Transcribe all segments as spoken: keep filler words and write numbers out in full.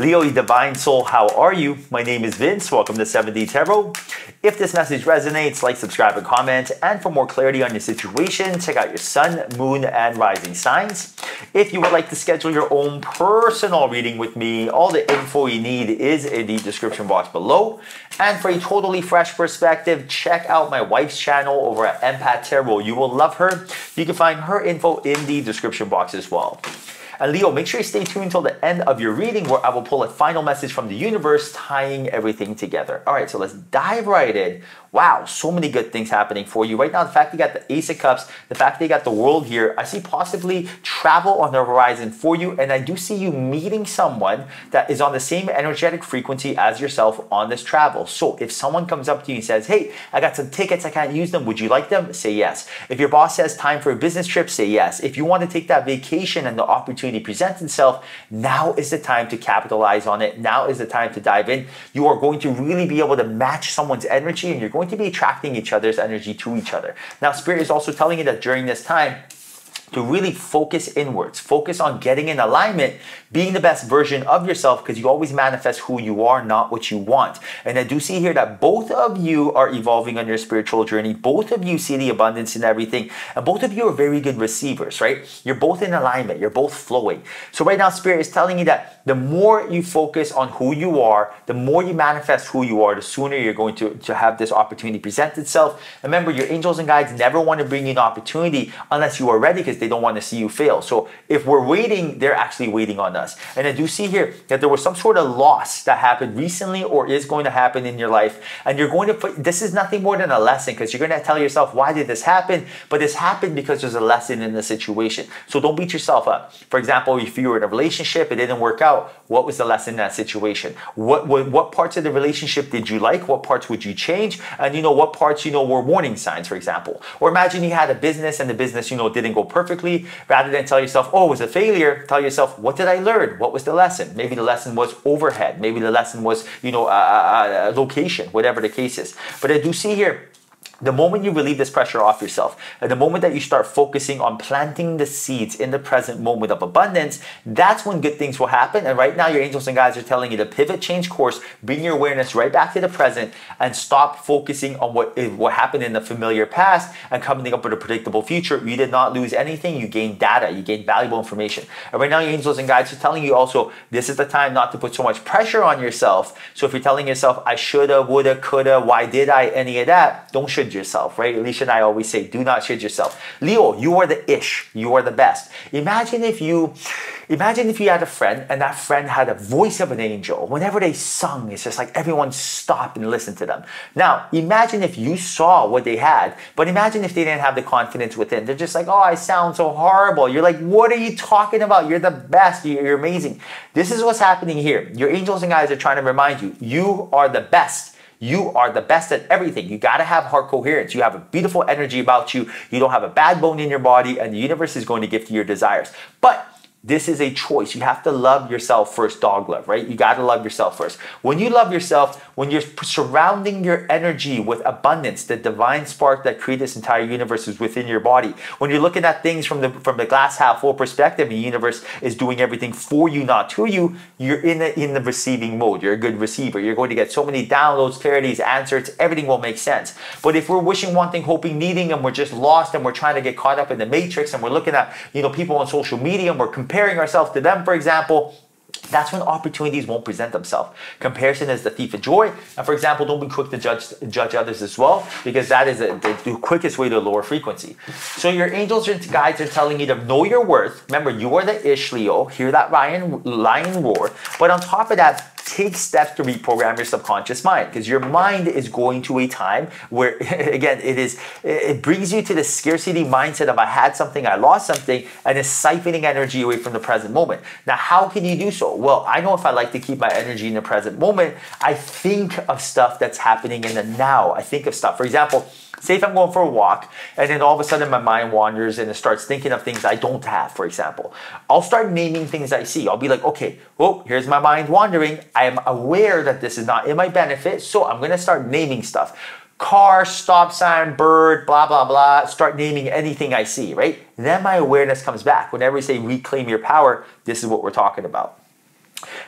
Leo, divine soul, how are you? My name is Vince. Welcome to seven D Tarot. If this message resonates, like, subscribe, and comment. And for more clarity on your situation, check out your sun, moon, and rising signs. If you would like to schedule your own personal reading with me, all the info you need is in the description box below. And for a totally fresh perspective, check out my wife's channel over at Empath Tarot. You will love her. You can find her info in the description box as well. And Leo, make sure you stay tuned until the end of your reading, where I will pull a final message from the universe, tying everything together. All right, so let's dive right in. Wow, so many good things happening for you right now. The fact that you got the Ace of Cups, the fact that you got the World here, I see possibly travel on the horizon for you, and I do see you meeting someone that is on the same energetic frequency as yourself on this travel. So if someone comes up to you and says, hey, I got some tickets, I can't use them, would you like them? Say yes. If your boss says time for a business trip, say yes. If you want to take that vacation and the opportunity presents itself, now is the time to capitalize on it. Now is the time to dive in. You are going to really be able to match someone's energy, and you're going Going to be attracting each other's energy to each other. Now, Spirit is also telling you that during this time, to really focus inwards, focus on getting in alignment, being the best version of yourself, because you always manifest who you are, not what you want. And I do see here that both of you are evolving on your spiritual journey. Both of you see the abundance in everything, and both of you are very good receivers, right? You're both in alignment. You're both flowing. So right now, Spirit is telling you that the more you focus on who you are, the more you manifest who you are, the sooner you're going to, to have this opportunity present itself. Remember, your angels and guides never want to bring you an opportunity unless you are ready, because they don't want to see you fail. So if we're waiting, they're actually waiting on us. And I do see here that there was some sort of loss that happened recently or is going to happen in your life. And you're going to put, this is nothing more than a lesson, because you're going to tell yourself, why did this happen? But this happened because there's a lesson in the situation. So don't beat yourself up. For example, if you were in a relationship, it didn't work out. What was the lesson in that situation? What, what, what parts of the relationship did you like? What parts would you change? And you know, what parts, you know, were warning signs, for example. Or imagine you had a business and the business, you know, didn't go perfect. Rather than tell yourself, oh, it was a failure, tell yourself, what did I learn? What was the lesson? Maybe the lesson was overhead. Maybe the lesson was, you know, uh, uh, location, whatever the case is. But I do see here, the moment you relieve this pressure off yourself, and the moment that you start focusing on planting the seeds in the present moment of abundance, that's when good things will happen. And right now, your angels and guides are telling you to pivot, change course, bring your awareness right back to the present, and stop focusing on what, what happened in the familiar past and coming up with a predictable future. You did not lose anything. You gained data. You gained valuable information. And right now, your angels and guides are telling you also, this is the time not to put so much pressure on yourself. So if you're telling yourself, I shoulda, woulda, coulda, why did I, any of that, don't should yourself, right? Alicia and I always say, do not shit yourself. Leo, you are the ish. You are the best. Imagine if you, imagine if you had a friend and that friend had a voice of an angel. Whenever they sung, it's just like everyone stopped and listened to them. Now, imagine if you saw what they had, but imagine if they didn't have the confidence within. They're just like, oh, I sound so horrible. You're like, what are you talking about? You're the best. You're amazing. This is what's happening here. Your angels and guides are trying to remind you, you are the best. You are the best at everything. You gotta have heart coherence. You have a beautiful energy about you. You don't have a bad bone in your body, and the universe is going to give to your desires. But this is a choice. You have to love yourself first, dog love, right? You gotta love yourself first. When you love yourself, when you're surrounding your energy with abundance, the divine spark that created this entire universe is within your body. When you're looking at things from the, from the glass half full perspective, the universe is doing everything for you, not to you. You're in the, in the receiving mode. You're a good receiver. You're going to get so many downloads, clarities, answers. Everything will make sense. But if we're wishing, wanting, hoping, needing, and we're just lost, and we're trying to get caught up in the matrix, and we're looking at, you know, people on social media, and we're comparing ourselves to them, for example, that's when opportunities won't present themselves. Comparison is the thief of joy. And for example, don't be quick to judge, judge others as well, because that is a, the quickest way to lower frequency. So your angels and guides are telling you to know your worth. Remember, you are the ish, Leo. Hear that lion, lion roar. But on top of that, take steps to reprogram your subconscious mind, because your mind is going to a time where, again, it is it brings you to the scarcity mindset of I had something, I lost something, and it's siphoning energy away from the present moment. Now, how can you do so? Well, I know if I like to keep my energy in the present moment, I think of stuff that's happening in the now. I think of stuff. For example, say if I'm going for a walk, and then all of a sudden my mind wanders and it starts thinking of things I don't have, for example. I'll start naming things I see. I'll be like, okay, oh, here's my mind wandering. I am aware that this is not in my benefit, so I'm going to start naming stuff. Car, stop sign, bird, blah, blah, blah. Start naming anything I see, right? Then my awareness comes back. Whenever we say reclaim your power, this is what we're talking about.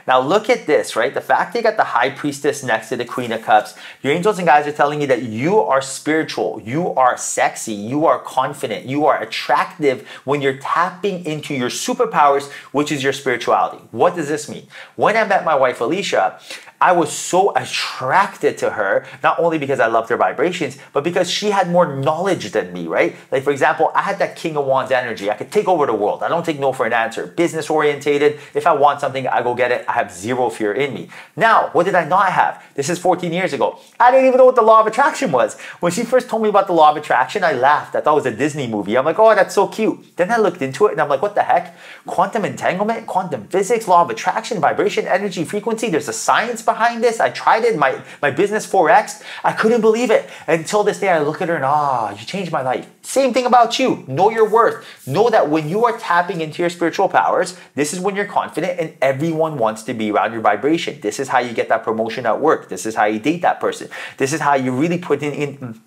Now look at this, right? The fact that you got the High Priestess next to the Queen of Cups, your angels and guides are telling you that you are spiritual, you are sexy, you are confident, you are attractive when you're tapping into your superpowers, which is your spirituality. What does this mean? When I met my wife, Alicia, I was so attracted to her, not only because I loved her vibrations, but because she had more knowledge than me, right? Like, for example, I had that King of Wands energy. I could take over the world. I don't take no for an answer. Business orientated. If I want something, I go get it. I have zero fear in me. Now, what did I not have? This is fourteen years ago. I didn't even know what the law of attraction was. When she first told me about the law of attraction, I laughed. I thought it was a Disney movie. I'm like, oh, that's so cute. Then I looked into it and I'm like, what the heck? Quantum entanglement, quantum physics, law of attraction, vibration, energy, frequency. There's a science behind behind this. I tried it, my, my business four X'd. I couldn't believe it. Until this day, I look at her and, ah, oh, you changed my life. Same thing about you. Know your worth. Know that when you are tapping into your spiritual powers, this is when you're confident and everyone wants to be around your vibration. This is how you get that promotion at work. This is how you date that person. This is how you really put in, in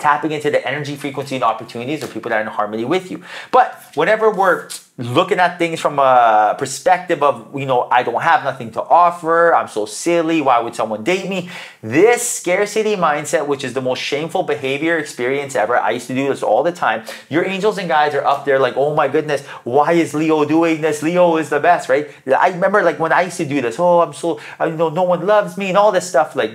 tapping into the energy, frequency, and opportunities of people that are in harmony with you. But whenever we're looking at things from a perspective of, you know, I don't have nothing to offer, I'm so silly, why would someone date me? This scarcity mindset, which is the most shameful behavior experience ever, I used to do this all the time. Your angels and guides are up there like, oh my goodness, why is Leo doing this? Leo is the best, right? I remember like when I used to do this, oh, I'm so, you know, no one loves me and all this stuff, like,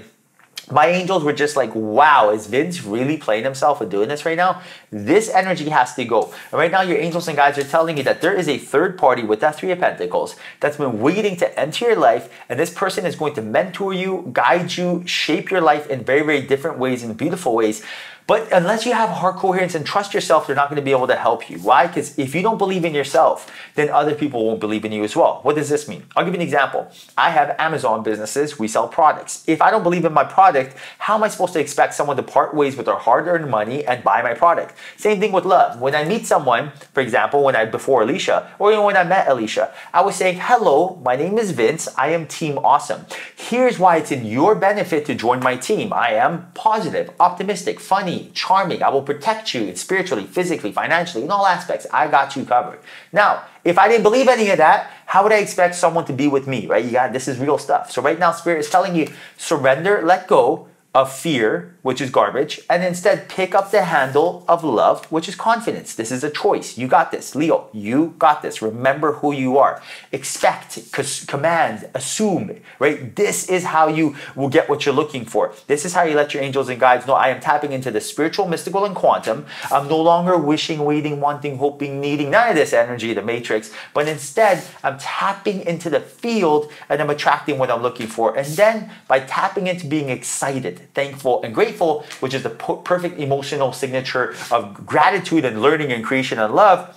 my angels were just like, wow, is Vince really playing himself and doing this right now? This energy has to go. And right now, your angels and guides are telling you that there is a third party with that Three of Pentacles that's been waiting to enter your life. And this person is going to mentor you, guide you, shape your life in very, very different ways and beautiful ways. But unless you have heart coherence and trust yourself, they're not going to be able to help you. Why? Because if you don't believe in yourself, then other people won't believe in you as well. What does this mean? I'll give you an example. I have Amazon businesses. We sell products. If I don't believe in my product, how am I supposed to expect someone to part ways with their hard-earned money and buy my product? Same thing with love. When I meet someone, for example, when I before Alicia, or even when I met Alicia, I was saying, hello, my name is Vince. I am Team Awesome. Here's why it's in your benefit to join my team. I am positive, optimistic, funny, charming. I will protect you spiritually, physically, financially, in all aspects. I got you covered. Now, if I didn't believe any of that, how would I expect someone to be with me, right? You got, this is real stuff. So right now, Spirit is telling you, surrender, let go of fear, which is garbage, and instead pick up the handle of love, which is confidence. This is a choice. You got this. Leo, you got this. Remember who you are. Expect, command, assume, right? This is how you will get what you're looking for. This is how you let your angels and guides know I am tapping into the spiritual, mystical, and quantum. I'm no longer wishing, waiting, wanting, hoping, needing, none of this energy, the matrix, but instead I'm tapping into the field and I'm attracting what I'm looking for. And then by tapping into being excited, thankful, and grateful, which is the perfect emotional signature of gratitude and learning and creation and love,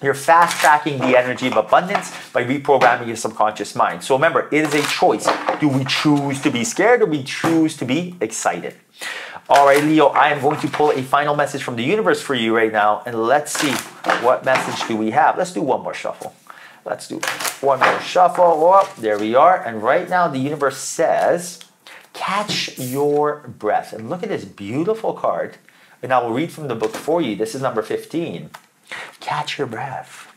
you're fast tracking the energy of abundance by reprogramming your subconscious mind. So remember, it is a choice. Do we choose to be scared or do we choose to be excited? All right, Leo, I am going to pull a final message from the universe for you right now, and let's see what message do we have. Let's do one more shuffle. Let's do one more shuffle. Oh, there we are. And right now the universe says, catch your breath. And look at this beautiful card. And I will read from the book for you. This is number fifteen. Catch your breath.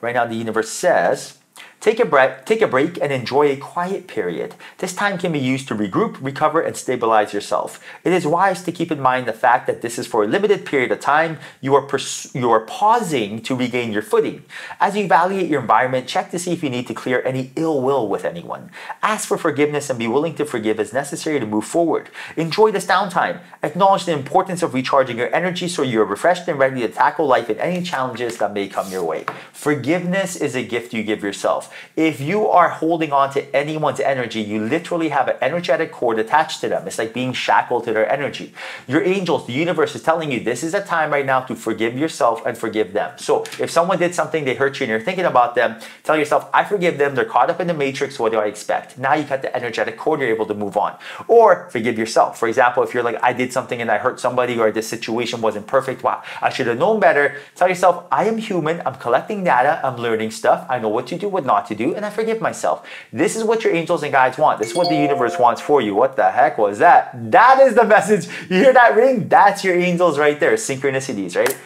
Right now the universe says, Take a, break, take a break and enjoy a quiet period. This time can be used to regroup, recover, and stabilize yourself. It is wise to keep in mind the fact that this is for a limited period of time. You are, you are pausing to regain your footing. As you evaluate your environment, check to see if you need to clear any ill will with anyone. Ask for forgiveness and be willing to forgive as necessary to move forward. Enjoy this downtime. Acknowledge the importance of recharging your energy so you are refreshed and ready to tackle life and any challenges that may come your way. Forgiveness is a gift you give yourself. If you are holding on to anyone's energy, you literally have an energetic cord attached to them. It's like being shackled to their energy. Your angels, the universe is telling you this is a time right now to forgive yourself and forgive them. So if someone did something, they hurt you and you're thinking about them, tell yourself, I forgive them. They're caught up in the matrix. What do I expect? Now you cut the energetic cord, you're able to move on. Or forgive yourself. For example, if you're like, I did something and I hurt somebody, or this situation wasn't perfect. Wow, I should have known better. Tell yourself, I am human. I'm collecting data. I'm learning stuff. I know what to do, what not to do, and I forgive myself. This is what your angels and guides want. This is what the universe wants for you. What the heck was that? That is the message. You hear that ring? That's your angels right there. Synchronicities, right?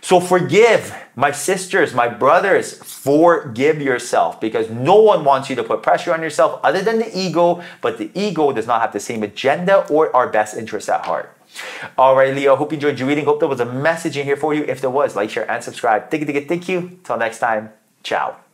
So forgive, my sisters, my brothers, forgive yourself, because no one wants you to put pressure on yourself other than the ego, but the ego does not have the same agenda or our best interests at heart. All right, Leo, hope you enjoyed your reading. Hope there was a message in here for you. If there was, like, share, and subscribe. Thank you, thank you, thank you. Till next time, ciao.